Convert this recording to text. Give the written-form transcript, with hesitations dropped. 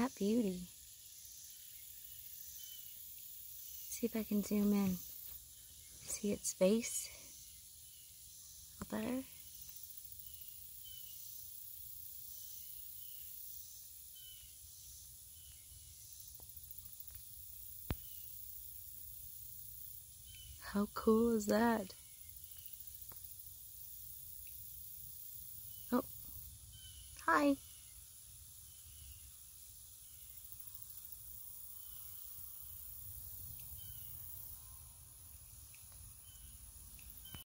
that beauty? See if I can zoom in. See its face a little better. How cool is that? Oh, hi.